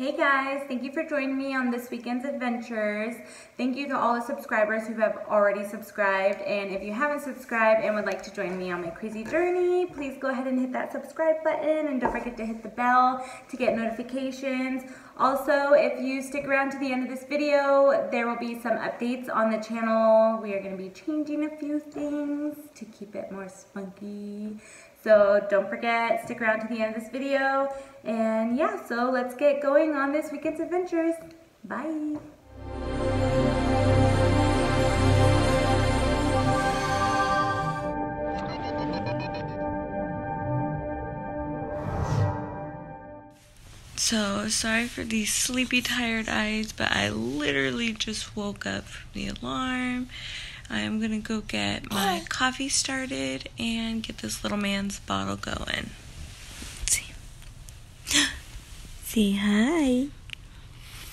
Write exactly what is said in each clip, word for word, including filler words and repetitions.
Hey guys, thank you for joining me on this weekend's adventures. Thank you to all the subscribers who have already subscribed, and if you haven't subscribed and would like to join me on my crazy journey, please go ahead and hit that subscribe button and don't forget to hit the bell to get notifications. Also, if you stick around to the end of this video, there will be some updates on the channel. We are going to be changing a few things to keep it more spunky. So don't forget, stick around to the end of this video. And yeah, so let's get going on this weekend's adventures. Bye. So sorry for these sleepy, tired eyes, but I literally just woke up from the alarm. I'm gonna go get my coffee started and get this little man's bottle going. Let's see. Say hi.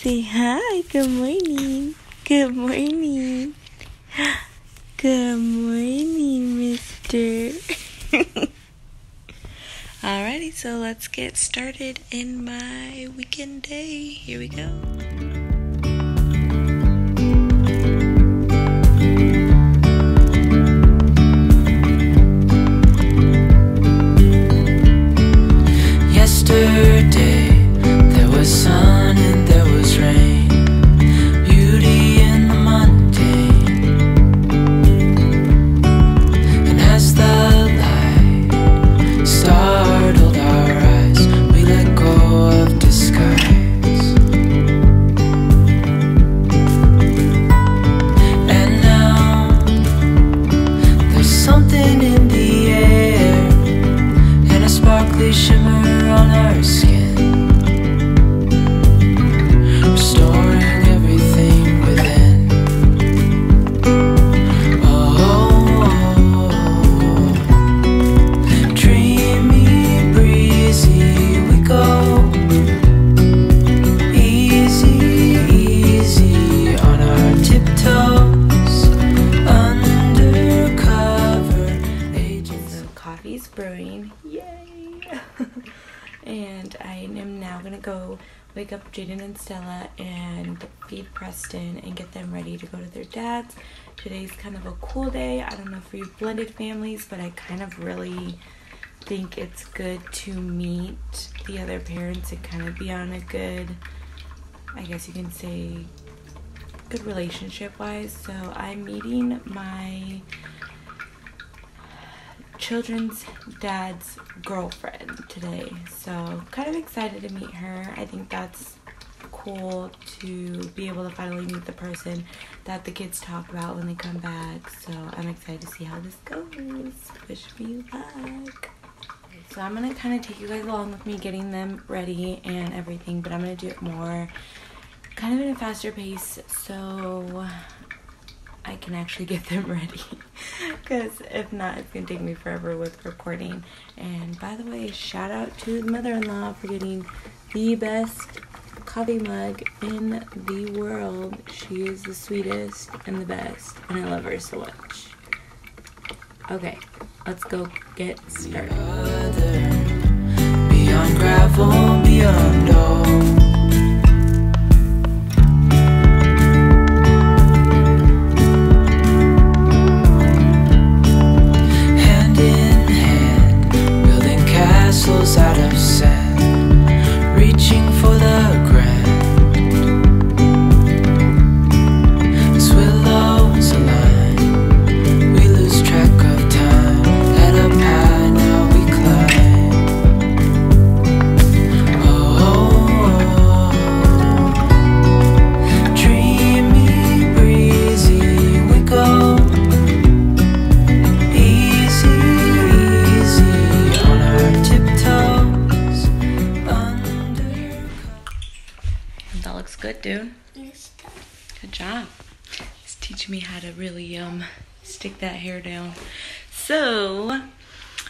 Say hi. Good morning. Good morning. Good morning, mister. Alrighty, so let's get started in my weekend day. Here we go. Yesterday, there was sun and there was rain, beauty in the mundane. And as the light startled our eyes, we let go of disguise. And now, there's something in the air, and a sparkly shimmer on our skin, restoring everything within. Oh, oh, oh, dreamy, breezy, we go. Easy, easy on our tiptoes, undercover agents. So coffee's brewing, yay! And I am now gonna go wake up Jaden and Stella and feed Preston and get them ready to go to their dad's. Today's kind of a cool day. I don't know for you blended families, but I kind of really think it's good to meet the other parents and kind of be on a good, I guess you can say, good relationship-wise. So I'm meeting my children's dad's girlfriend today, so kind of excited to meet her. I think that's cool to be able to finally meet the person that the kids talk about when they come back, so I'm excited to see how this goes. Wish me luck. So I'm gonna kind of take you guys along with me getting them ready and everything, but I'm gonna do it more kind of in a faster pace so I can actually get them ready, because if not, it's gonna take me forever with recording. And by the way, shout out to the mother-in-law for getting the best coffee mug in the world. She is the sweetest and the best, and I love her so much. Okay, let's go get started. Beyond gravel, beyond all. Out of sand, reaching for the grand. As willows align, we lose track of time. Let up high, now we climb. Oh, oh, oh, dreamy, breezy, we go. Good, dude. Good job. It's teaching me how to really um stick that hair down. So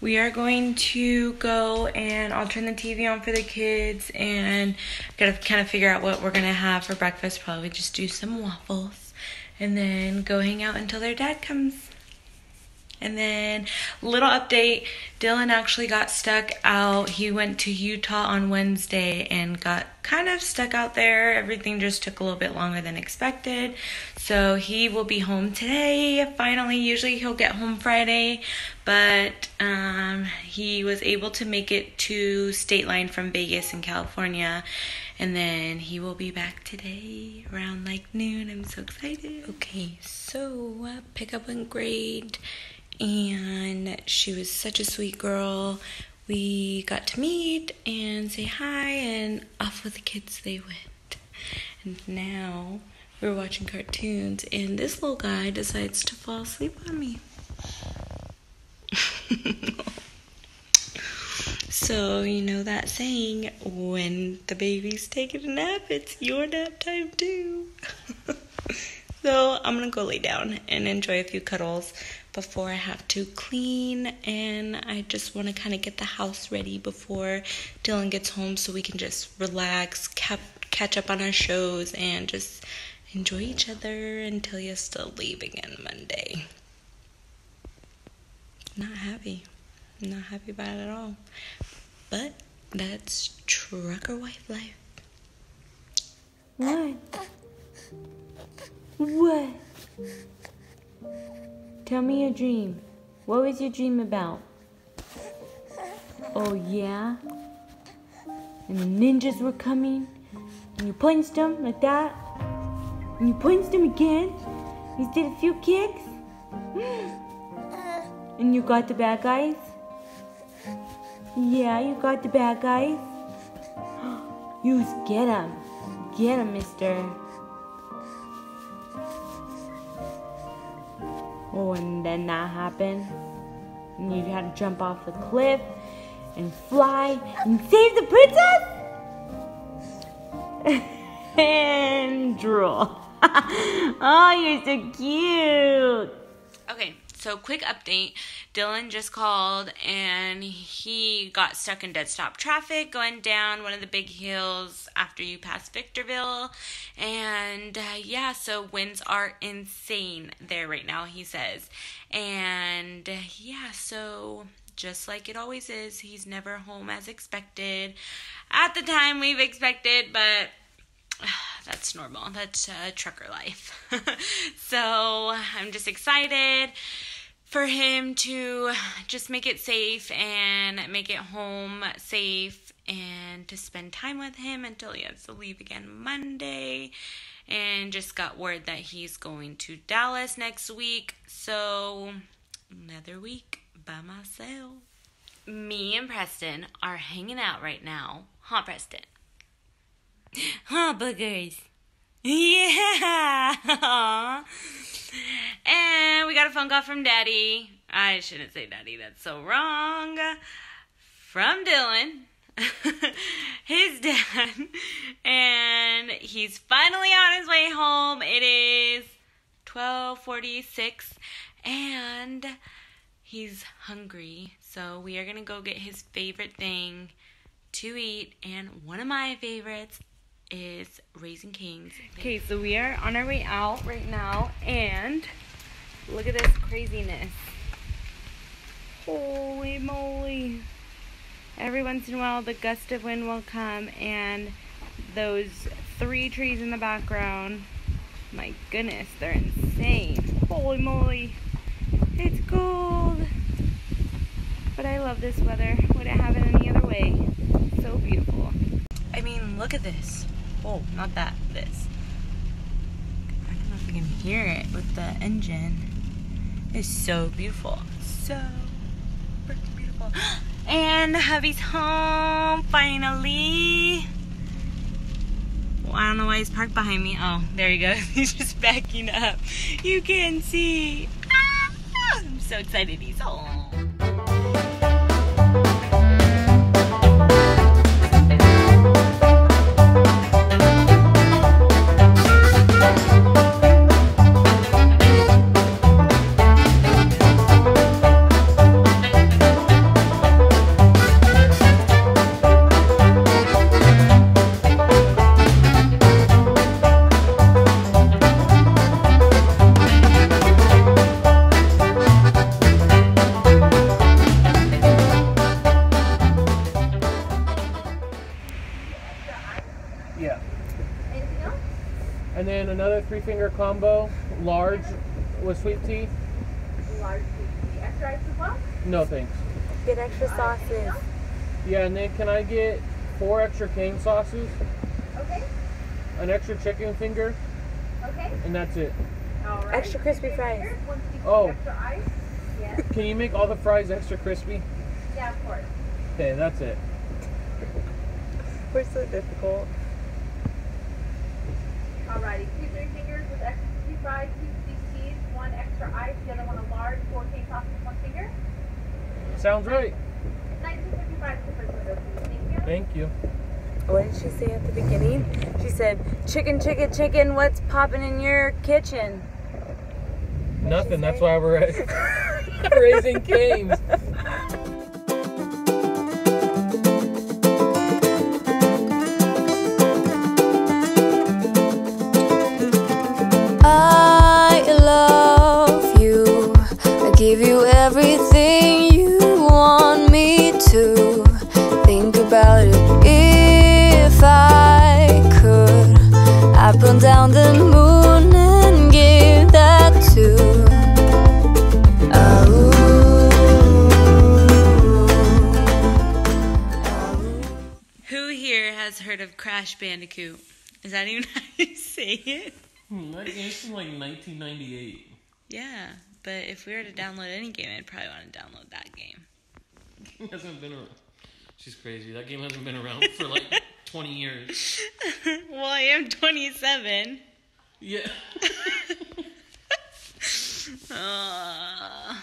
we are going to go and I'll turn the T V on for the kids, and gotta kind of figure out what we're gonna have for breakfast. Probably just do some waffles and then go hang out until their dad comes. And then, little update, Dylan actually got stuck out. He went to Utah on Wednesday and got kind of stuck out there. Everything just took a little bit longer than expected. So he will be home today, finally. Usually he'll get home Friday, but um, he was able to make it to State Line from Vegas in California. And then he will be back today around like noon. I'm so excited. Okay, so uh, pick up and grade. And she was such a sweet girl. We got to meet and say hi, and off with the kids they went. And now we're watching cartoons, and this little guy decides to fall asleep on me. So, you know that saying, when the baby's taking a nap, it's your nap time too. So, I'm gonna go lay down and enjoy a few cuddles before I have to clean, and I just want to kind of get the house ready before Dylan gets home so we can just relax, cap catch up on our shows, and just enjoy each other until he has to leave again Monday. Not happy. Not happy about it at all. But that's trucker wife life. What? What? Tell me your dream. What was your dream about? Oh yeah? And the ninjas were coming, and you punched them like that, and you punched them again. You did a few kicks, and you got the bad guys. Yeah, you got the bad guys. You get them. Get them, mister. Oh, and then that happened. And you had to jump off the cliff and fly and save the princess and drool. Oh, you're so cute. Okay, so quick update. Dylan just called and he got stuck in dead stop traffic going down one of the big hills after you pass Victorville. And uh, yeah, so winds are insane there right now, he says. And uh, yeah, so just like it always is, he's never home as expected. At the time we've expected, but uh, that's normal. That's uh, trucker life. So I'm just excited for him to just make it safe and make it home safe and to spend time with him until he has to leave again Monday. And just got word that he's going to Dallas next week. So another week by myself. Me and Preston are hanging out right now. Huh, Preston? Huh, boogers? Yeah! And we got a phone call from Daddy. I shouldn't say Daddy, that's so wrong. From Dylan, his dad. And he's finally on his way home. It is twelve forty-six and he's hungry. So we are gonna go get his favorite thing to eat, and one of my favorites is Raising Cane's. Okay, so we are on our way out right now, and look at this craziness. Holy moly. Every once in a while, the gust of wind will come, and those three trees in the background, my goodness, they're insane. Holy moly. It's cold. But I love this weather. Would it have it any other way? So beautiful. I mean, look at this. Oh, not that, this. I don't know if you can hear it with the engine. It's so beautiful. So freaking beautiful. And hubby's home, finally. Well, I don't know why he's parked behind me. Oh, there he goes. He's just backing up. You can see. Ah, I'm so excited he's home. Yeah. Anything else? And then another three-finger combo, large with sweet tea. Large sweet tea. Extra ice as well? No, thanks. Get extra sauces. Yeah, and then can I get four extra cane sauces? Okay. An extra chicken finger. Okay. And that's it. All right. Extra crispy fries. Oh. Extra ice. Yes. Can you make all the fries extra crispy? Yeah, of course. Okay, that's it. We're so difficult. Alrighty, two three fingers with extra crispy fries, two sweet cheese, one extra ice, the other one a large, four cane sauces, one finger. Sounds right. nineteen fifty-five for Thank you. What did she say at the beginning? She said, chicken, chicken, chicken, what's popping in your kitchen? What'd Nothing, that's why we're at Raising Cane's. I love you, I give you everything you want me to. Think about it. If I could, I'd burn down the moon and give that to. Oh. Who here has heard of Crash Bandicoot? Is that even how you say it? It's like nineteen ninety-eight. Yeah, but if we were to download any game, I'd probably want to download that game. It hasn't been around. She's crazy. That game hasn't been around for like twenty years. Well, I am twenty-seven. Yeah. uh,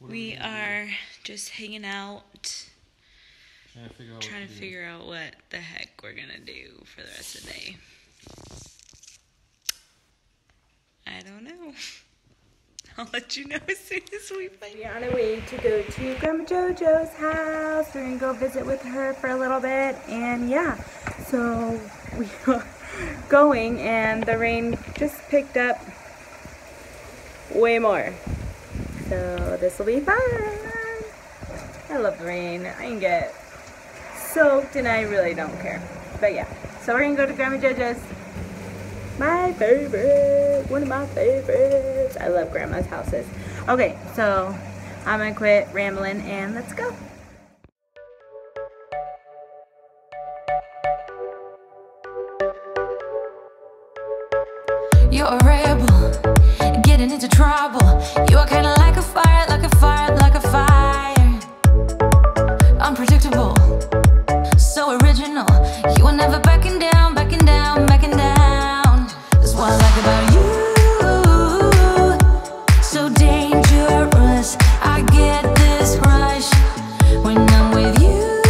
we are do? just hanging out. Trying to figure out, trying what, to to figure out what the heck we're going to do for the rest of the day. I don't know. I'll let you know as soon as we find out. We're on our way to go to Grandma Jojo's house. We're going to go visit with her for a little bit. And yeah, so we are going and the rain just picked up way more. So this will be fun. I love the rain. I can get soaked and I really don't care. But yeah, so we're going to go to Grandma Jojo's. My favorite, one of my favorites. I love Grandma's houses. Okay, so I'm gonna quit rambling and let's go. You're a rebel, getting into trouble. You are kinda like a fire, like a fire, like a fire. Unpredictable, so original. You are never backing down, backing down, backing down. What I like about you, so dangerous. I get this rush when I'm with you.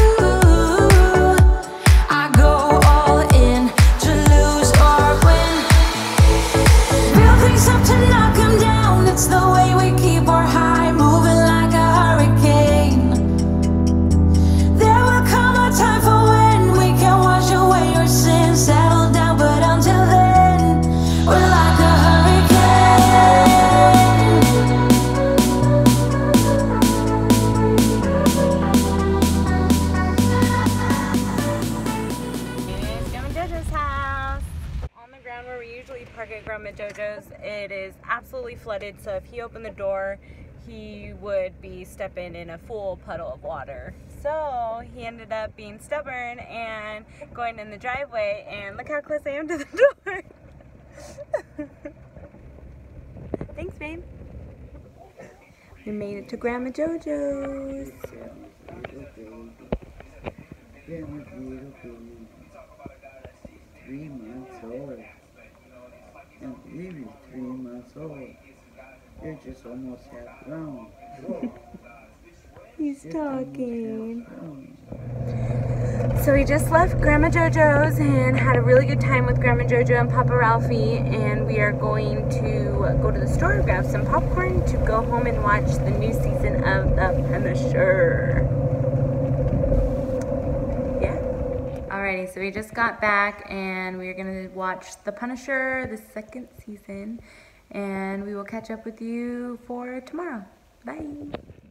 I go all in to lose or win. Build things up to knock them down. It's the way we keep our high, moving like a hurricane. There will come a time for when we can wash away your sins. Settle down, but until then, we're like a hurricane. It's Grandma Jojo's house. On the ground where we usually park at Grandma Jojo's, it is absolutely flooded, so if he opened the door, he would be stepping in a full puddle of water. So he ended up being stubborn and going in the driveway, and look how close I am to the door. Thanks, babe. We made it to Grandma Jojo's. Three months old. Can't believe he's three months old. You're just almost half grown. He's You're talking. So we just left Grandma Jojo's and had a really good time with Grandma Jojo and Papa Ralphie, and we are going to go to the store, grab some popcorn, to go home and watch the new season of The Punisher. Yeah. Alrighty, so we just got back and we are going to watch The Punisher, the second season, and we will catch up with you for tomorrow. Bye.